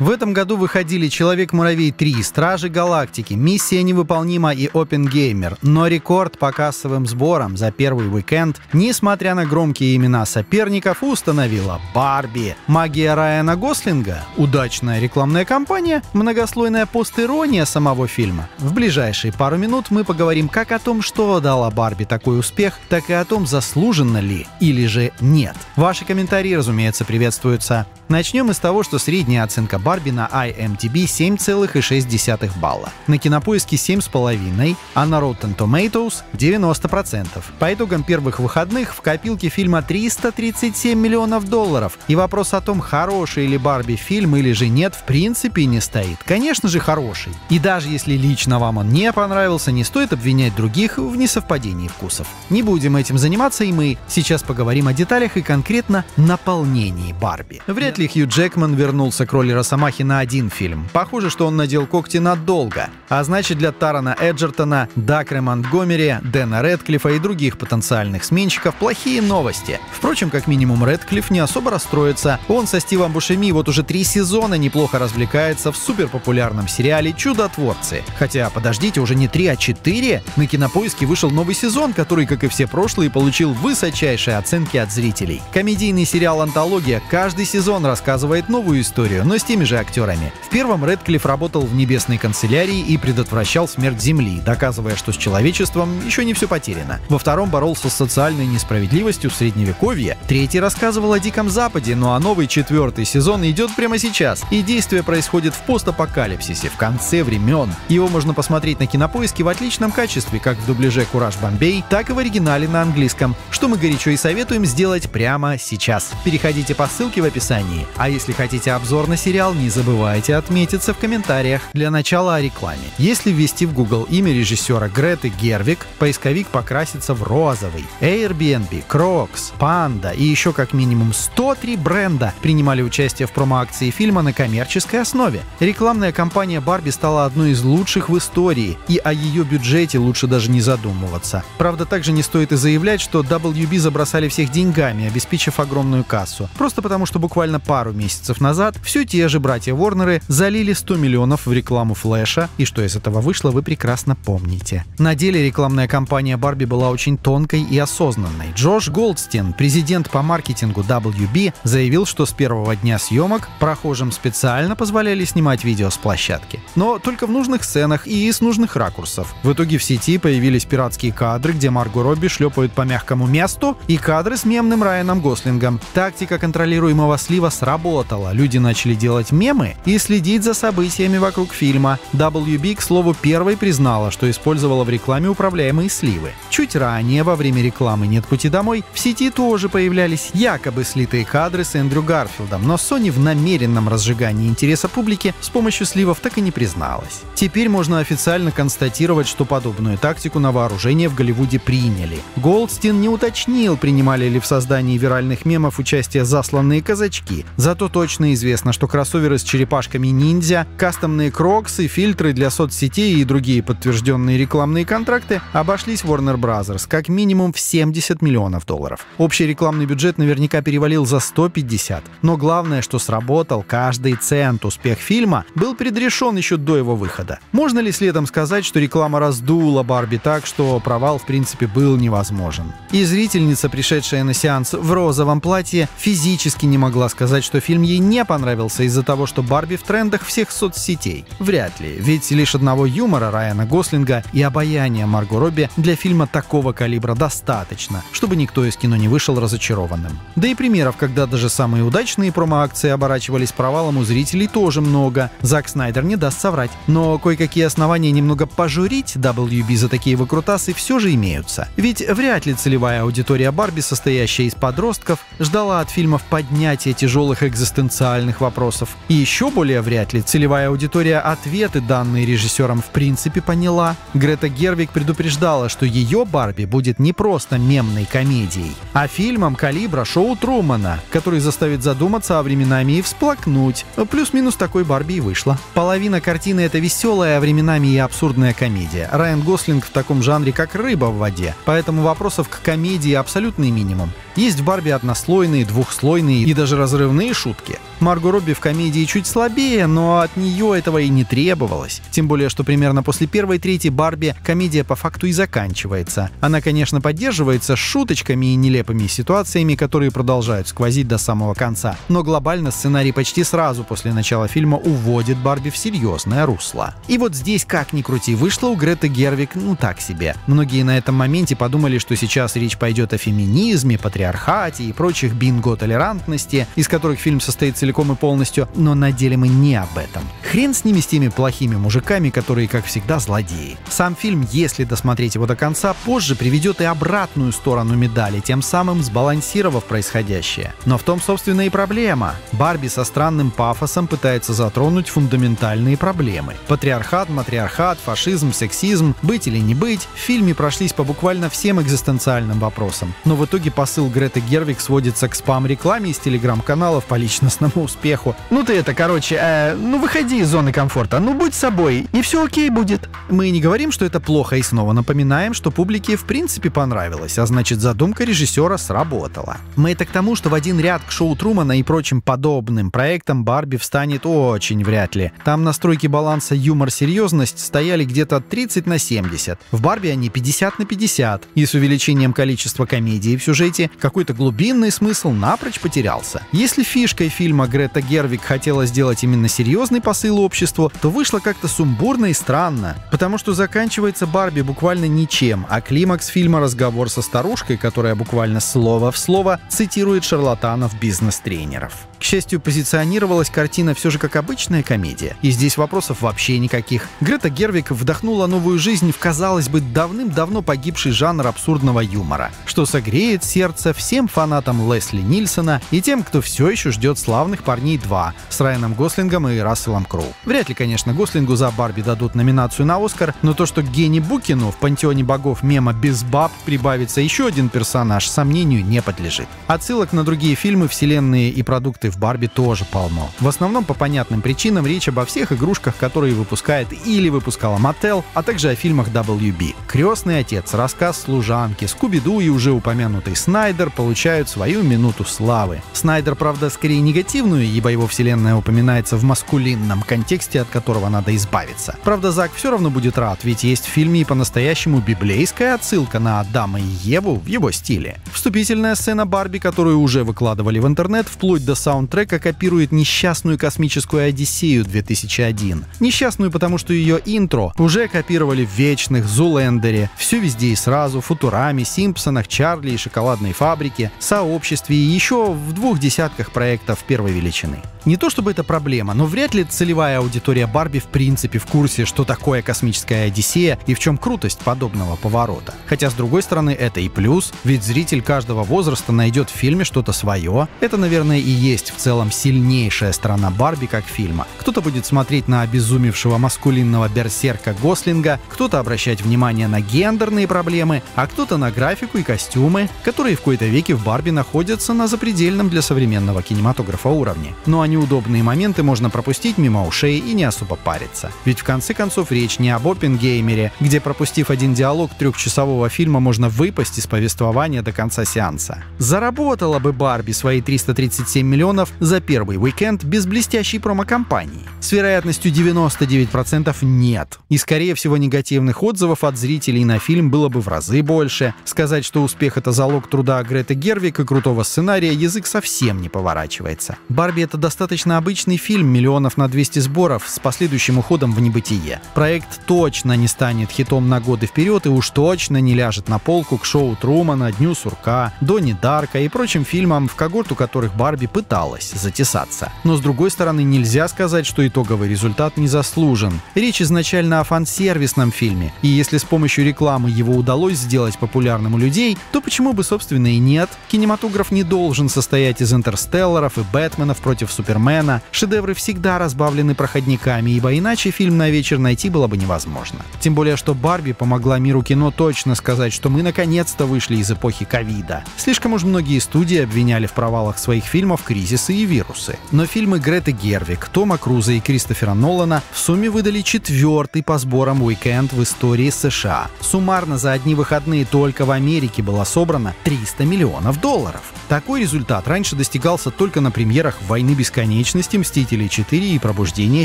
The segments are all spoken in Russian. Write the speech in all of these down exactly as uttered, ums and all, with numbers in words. В этом году выходили «Человек-муравей три», «Стражи галактики», «Миссия невыполнима» и «Оппенгеймер». Но рекорд по кассовым сборам за первый уикенд, несмотря на громкие имена соперников, установила «Барби». Магия Райана Гослинга, удачная рекламная кампания, многослойная постирония самого фильма. В ближайшие пару минут мы поговорим как о том, что дала «Барби» такой успех, так и о том, заслуженно ли или же нет. Ваши комментарии, разумеется, приветствуются. Начнем из того, что средняя оценка «Барби» на ай эм ди би семь целых шесть десятых балла, на Кинопоиске семь целых пять десятых, а на Rotten Tomatoes девяносто процентов. По итогам первых выходных в копилке фильма триста тридцать семь миллионов долларов, и вопрос о том, хороший ли «Барби» фильм или же нет, в принципе не стоит. Конечно же, хороший. И даже если лично вам он не понравился, не стоит обвинять других в несовпадении вкусов. Не будем этим заниматься и мы. Сейчас поговорим о деталях и конкретно наполнении «Барби». Вряд ли Хью Джекман вернулся к роли Росомахи на один фильм. Похоже, что он надел когти надолго. А значит, для Тарана Эджертона, Дакры Монтгомери, Дэна Рэдклиффа и других потенциальных сменщиков плохие новости. Впрочем, как минимум, Рэдклифф не особо расстроится. Он со Стивом Бушеми вот уже три сезона неплохо развлекается в суперпопулярном сериале «Чудотворцы». Хотя, подождите, уже не три, а четыре. На Кинопоиске вышел новый сезон, который, как и все прошлые, получил высочайшие оценки от зрителей. Комедийный сериал-антология каждый сезон рассказывает новую историю, но с теми же актерами. В первом Рэдклифф работал в небесной канцелярии и предотвращал смерть Земли, доказывая, что с человечеством еще не все потеряно. Во втором боролся с социальной несправедливостью в Средневековье. Третий рассказывал о Диком Западе, ну а новый четвертый сезон идет прямо сейчас, и действие происходит в постапокалипсисе, в конце времен. Его можно посмотреть на Кинопоиске в отличном качестве, как в дубляже «Кураж Бомбей», так и в оригинале на английском, что мы горячо и советуем сделать прямо сейчас. Переходите по ссылке в описании. А если хотите обзор на сериал, не забывайте отметиться в комментариях. Для начала о рекламе. Если ввести в Google имя режиссера Греты Гервик, поисковик покрасится в розовый. Airbnb, Crocs, Panda и еще как минимум сто три бренда принимали участие в промо-акции фильма на коммерческой основе. Рекламная кампания «Барби» стала одной из лучших в истории, и о ее бюджете лучше даже не задумываться. Правда, также не стоит и заявлять, что дабл ю би забросали всех деньгами, обеспечив огромную кассу. Просто потому, что буквально пару месяцев назад все те же «Братья Уорнеры» залили сто миллионов в рекламу «Флэша», и что из этого вышло, вы прекрасно помните. На деле рекламная кампания «Барби» была очень тонкой и осознанной. Джош Голдстин, президент по маркетингу дабл ю би, заявил, что с первого дня съемок прохожим специально позволяли снимать видео с площадки. Но только в нужных сценах и с нужных ракурсов. В итоге в сети появились пиратские кадры, где Марго Робби шлепают по мягкому месту, и кадры с мемным Райаном Гослингом. Тактика контролируемого слива сработала. Люди начали делать мемы и следить за событиями вокруг фильма. дабл ю би, к слову, первой признала, что использовала в рекламе управляемые сливы. Чуть ранее, во время рекламы «Нет пути домой», в сети тоже появлялись якобы слитые кадры с Эндрю Гарфилдом, но Sony в намеренном разжигании интереса публики с помощью сливов так и не призналась. Теперь можно официально констатировать, что подобную тактику на вооружение в Голливуде приняли. Голдстин не уточнил, принимали ли в создании виральных мемов участие засланные казачки. Зато точно известно, что кроссоверы с черепашками-ниндзя, кастомные кроксы, фильтры для соцсетей и другие подтвержденные рекламные контракты обошлись Warner Bros. Как минимум в семьдесят миллионов долларов. Общий рекламный бюджет наверняка перевалил за сто пятьдесят. Но главное, что сработал каждый цент. Успех фильма был предрешен еще до его выхода. Можно ли следом сказать, что реклама раздула «Барби» так, что провал в принципе был невозможен? И зрительница, пришедшая на сеанс в розовом платье, физически не могла сказать, что фильм ей не понравился из-за того, что «Барби» в трендах всех соцсетей. Вряд ли, ведь лишь одного юмора Райана Гослинга и обаяния Марго Робби для фильма такого калибра достаточно, чтобы никто из кино не вышел разочарованным. Да и примеров, когда даже самые удачные промо-акции оборачивались провалом у зрителей, тоже много. Зак Снайдер не даст соврать, но кое-какие основания немного пожурить дабл ю би за такие выкрутасы все же имеются. Ведь вряд ли целевая аудитория «Барби», состоящая из подростков, ждала от фильмов поднятия тяжелых экзистенциальных вопросов. И еще более вряд ли целевая аудитория ответы, данные режиссером, в принципе поняла. Грета Гервик предупреждала, что ее «Барби» будет не просто мемной комедией, а фильмом калибра «Шоу Трумана», который заставит задуматься о временами и всплакнуть. Плюс-минус такой «Барби» и вышла. Половина картины — это веселая, а временами и абсурдная комедия. Райан Гослинг в таком жанре как рыба в воде, поэтому вопросов к комедии абсолютный минимум. Есть в «Барби» однослойные, двухслойные и даже разрывные шутки. Марго Робби в комедии чуть слабее, но от нее этого и не требовалось. Тем более, что примерно после первой трети Барби комедия по факту и заканчивается. Она, конечно, поддерживается шуточками и нелепыми ситуациями, которые продолжают сквозить до самого конца. Но глобально сценарий почти сразу после начала фильма уводит Барби в серьезное русло. И вот здесь, как ни крути, вышло у Греты Гервик ну так себе. Многие на этом моменте подумали, что сейчас речь пойдет о феминизме, патриархате и прочих бинго толерантности, из которых фильм состоит целиком и полностью, но на деле мы не об этом. Хрен с ними, с теми плохими мужиками, которые, как всегда, злодеи. Сам фильм, если досмотреть его до конца, позже приведет и обратную сторону медали, тем самым сбалансировав происходящее. Но в том, собственно, и проблема. Барби со странным пафосом пытается затронуть фундаментальные проблемы. Патриархат, матриархат, фашизм, сексизм, быть или не быть, в фильме прошлись по буквально всем экзистенциальным вопросам. Но в итоге посыл Греты Гервик сводится к спам-рекламе из телеграм-каналов по личностному успеху. Ну ты это, короче, э, ну выходи из зоны комфорта, ну будь собой, и все окей будет. Мы не говорим, что это плохо, и снова напоминаем, что публике в принципе понравилось, а значит задумка режиссера сработала. Мы это к тому, что в один ряд к Шоу Трумана и прочим подобным проектам Барби встанет очень вряд ли. Там настройки баланса юмор-серьезность стояли где-то тридцать на семьдесят. В Барби они пятьдесят на пятьдесят. И с увеличением количества комедий в сюжете какой-то глубинный смысл напрочь потерялся. Если фишкой фильма Грета Гервик хотела сделать именно серьезный посыл обществу, то вышло как-то сумбурно и странно. Потому что заканчивается Барби буквально ничем, а климакс фильма — разговор со старушкой, которая буквально слово в слово цитирует шарлатанов-бизнес-тренеров. К счастью, позиционировалась картина все же как обычная комедия. И здесь вопросов вообще никаких. Грета Гервик вдохнула новую жизнь в, казалось бы, давным-давно погибший жанр абсурдного юмора, что согреет сердце всем фанатам Лесли Нильсона и тем, кто все еще ждет «Славных парней два» с Райаном Гослингом и Расселом Кроу. Вряд ли, конечно, Гослингу за Барби дадут номинацию на «Оскар», но то, что к Гене Букину в пантеоне богов мема «Без баб» прибавится еще один персонаж, сомнению не подлежит. Отсылок на другие фильмы, вселенные и продукты в Барби тоже полно. В основном по понятным причинам речь обо всех игрушках, которые выпускает или выпускала Mattel, а также о фильмах дабл ю би. «Крестный отец», «Рассказ служанки», «Скуби-Ду» и уже упомянутый Снайдер получают свою минуту славы. Снайдер, правда, скорее негативную, ибо его вселенная упоминается в маскулинном контексте, от которого надо избавиться. Правда, Зак все равно будет рад, ведь есть в фильме и по-настоящему библейская отсылка на Адама и Еву в его стиле. Вступительная сцена Барби, которую уже выкладывали в интернет, вплоть до саундтрека, трека копирует несчастную космическую «Одиссею» две тысячи один. Несчастную, потому что ее интро уже копировали в «Вечных», «Зулендере», «Все везде и сразу», «Футураме», «Симпсонах», «Чарли» и «Шоколадной фабрике», «Сообществе» и еще в двух десятках проектов первой величины. Не то чтобы это проблема, но вряд ли целевая аудитория Барби в принципе в курсе, что такое космическая «Одиссея» и в чем крутость подобного поворота. Хотя, с другой стороны, это и плюс, ведь зритель каждого возраста найдет в фильме что-то свое. Это, наверное, и есть в целом сильнейшая сторона Барби как фильма. Кто-то будет смотреть на обезумевшего маскулинного берсерка Гослинга, кто-то обращать внимание на гендерные проблемы, а кто-то на графику и костюмы, которые в кои-то веки в Барби находятся на запредельном для современного кинематографа уровне. Ну а неудобные моменты можно пропустить мимо ушей и не особо париться. Ведь в конце концов речь не об «Оппенгеймере», где, пропустив один диалог трехчасового фильма, можно выпасть из повествования до конца сеанса. Заработала бы Барби свои триста тридцать семь миллионов за первый уикенд без блестящей промо-компании? С вероятностью девяносто девять процентов нет. И, скорее всего, негативных отзывов от зрителей на фильм было бы в разы больше. Сказать, что успех — это залог труда Греты Гервик и крутого сценария, язык совсем не поворачивается. «Барби» — это достаточно обычный фильм миллионов на двести сборов с последующим уходом в небытие. Проект точно не станет хитом на годы вперед и уж точно не ляжет на полку к «Шоу Трумана», «Дню сурка», «Донни Дарка» и прочим фильмам, в когорту которых Барби пыталась затесаться. Но, с другой стороны, нельзя сказать, что итоговый результат не заслужен. Речь изначально о фан-сервисном фильме, и если с помощью рекламы его удалось сделать популярным у людей, то почему бы, собственно, и нет? Кинематограф не должен состоять из «Интерстелларов» и «Бэтменов против Супермена». Шедевры всегда разбавлены проходниками, ибо иначе фильм на вечер найти было бы невозможно. Тем более, что Барби помогла миру кино точно сказать, что мы наконец-то вышли из эпохи ковида. Слишком уж многие студии обвиняли в провалах своих фильмов кризисы и вирусы. Но фильмы Греты Гервик, Тома Круза и Кристофера Нолана в сумме выдали четвертый по сборам уикенд в истории США. Суммарно за одни выходные только в Америке было собрано триста миллионов долларов. Такой результат раньше достигался только на премьерах «Войны бесконечности» «Бесконечности», «Мстители четыре» и «Пробуждение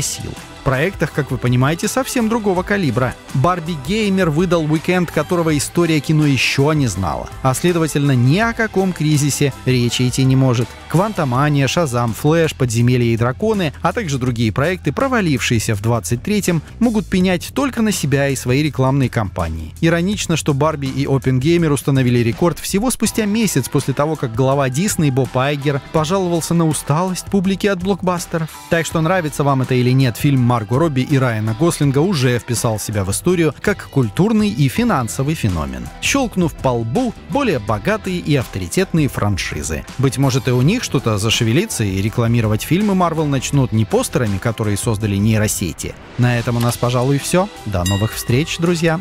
сил». В проектах, как вы понимаете, совсем другого калибра. «Барби-геймер» выдал уикенд, которого история кино еще не знала, а следовательно ни о каком кризисе речи идти не может. «Квантомания», «Шазам», «Флэш», «Подземелья и драконы», а также другие проекты, провалившиеся в двадцать третьем, могут пенять только на себя и свои рекламные кампании. Иронично, что «Барби» и «Оппенгеймер» установили рекорд всего спустя месяц после того, как глава Дисней Боб Айгер пожаловался на усталость публики от блокбастеров. Так что, нравится вам это или нет, фильм Марго Робби и Райана Гослинга уже вписал себя в историю как культурный и финансовый феномен, щелкнув по лбу более богатые и авторитетные франшизы. Быть может, и у них что-то зашевелится, и рекламировать фильмы Marvel начнут не постерами, которые создали нейросети. На этом у нас, пожалуй, все. До новых встреч, друзья!